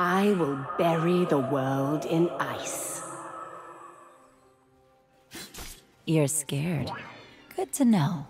I will bury the world in ice. You're scared. Good to know.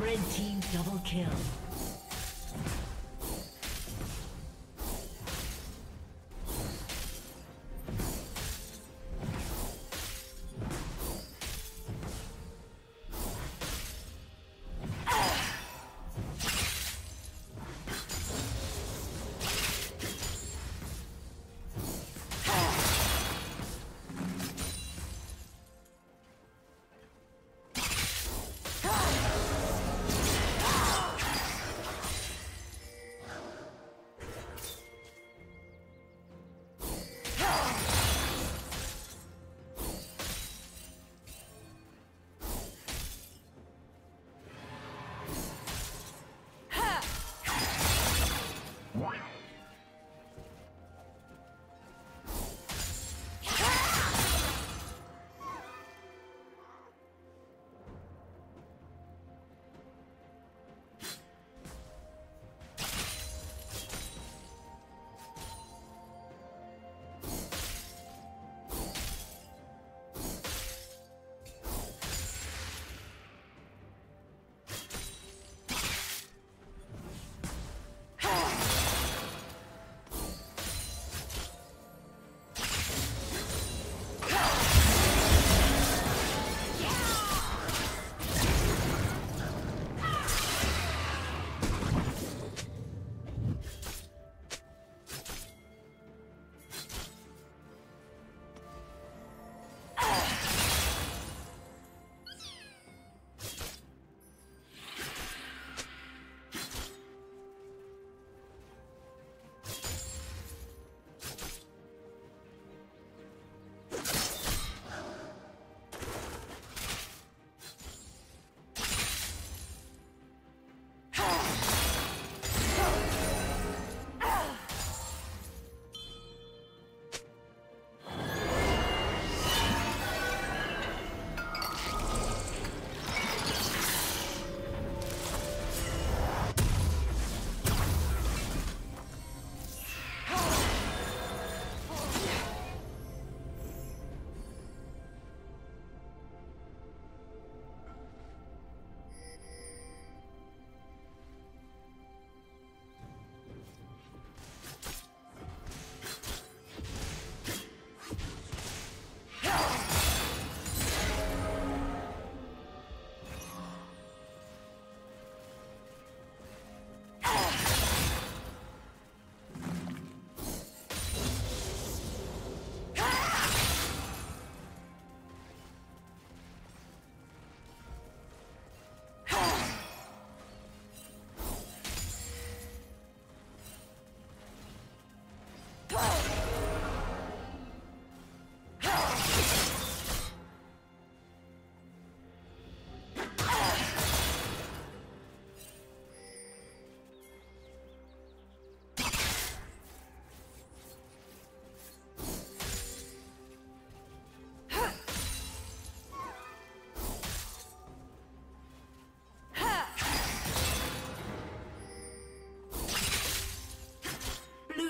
Red team double kill.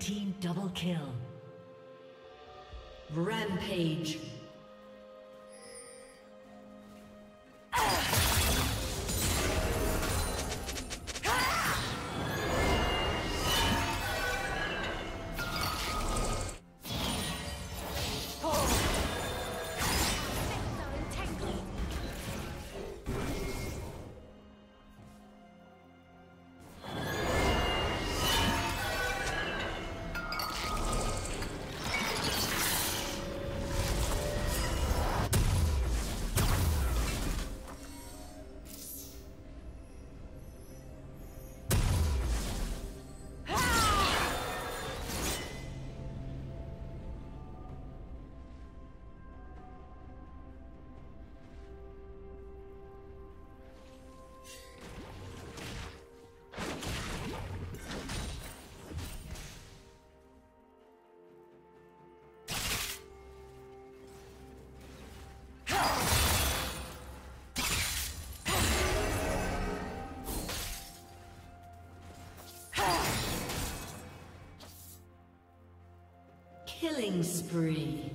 Team double kill. Rampage. Killing spree.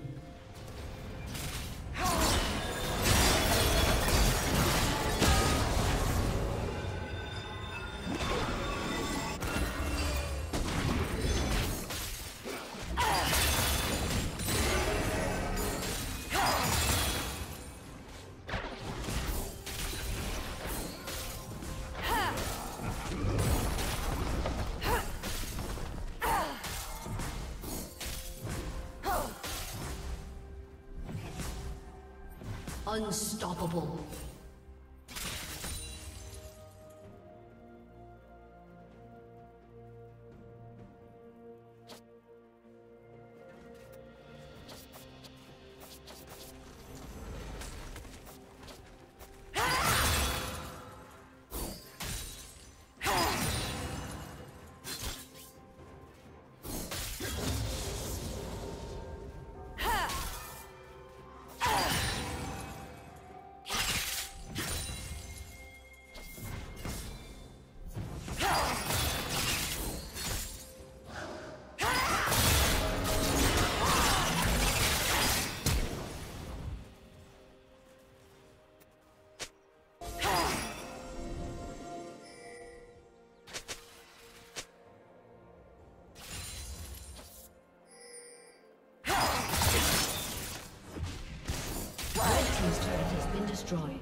Unstoppable. Destroyed.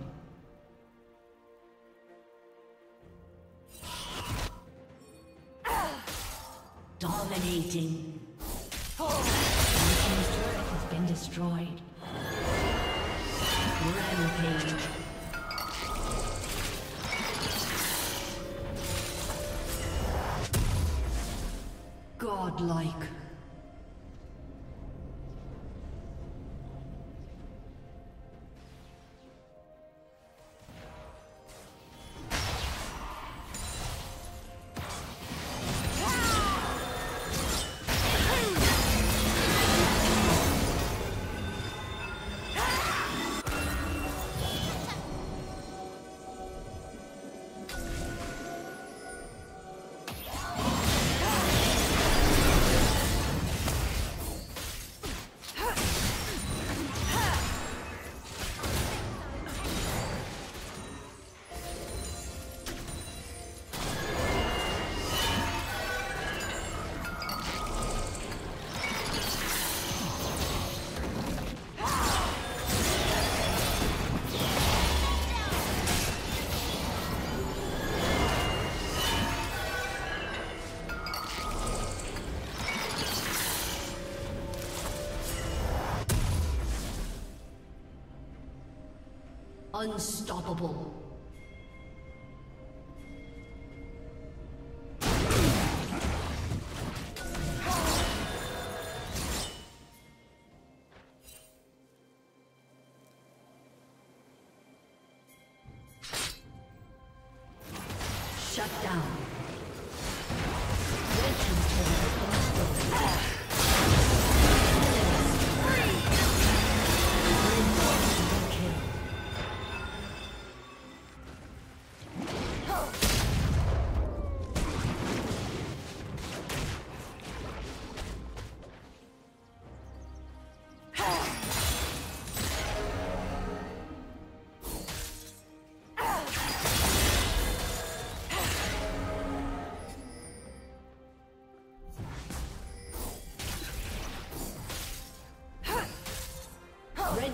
Dominating. Team's turret has been destroyed. Rampage. Godlike. Unstoppable. Shut down. Red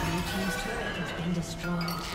Blue team's turret has been destroyed.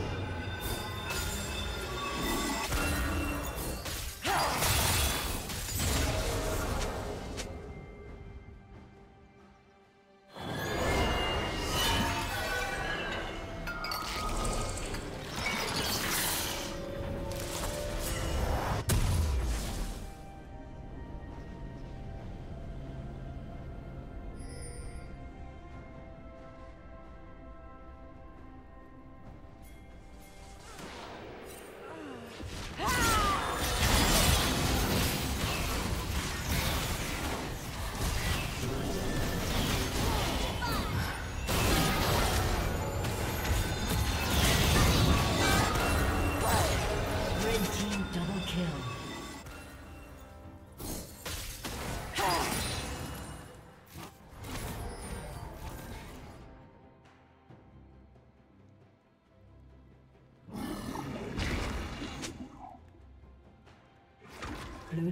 Blue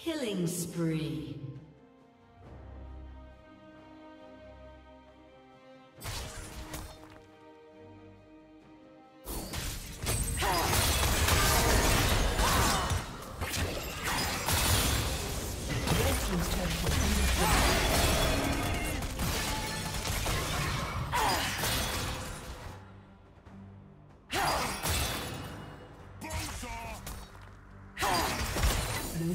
Killing spree. Blue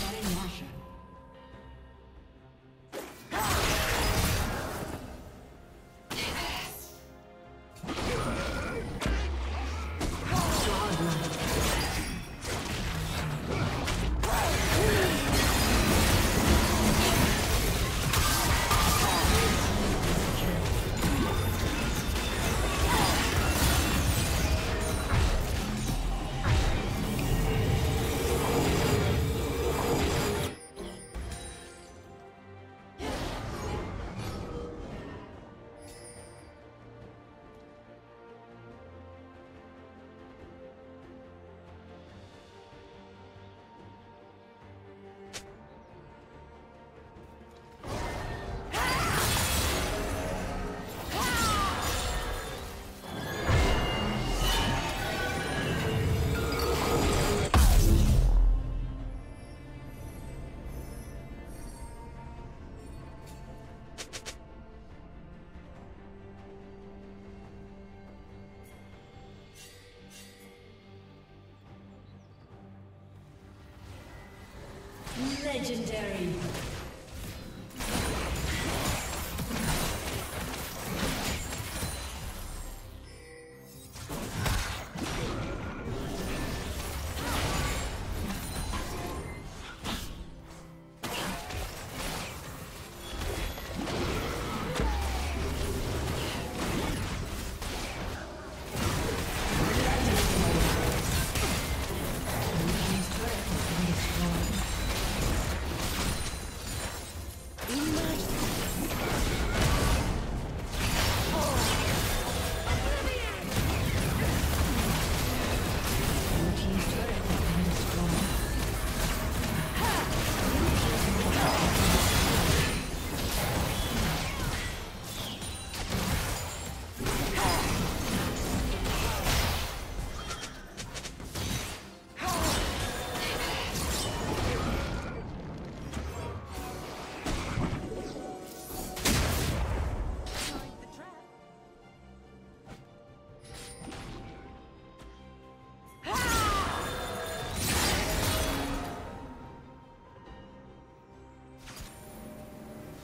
Baron Nashor. Legendary.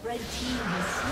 Red team is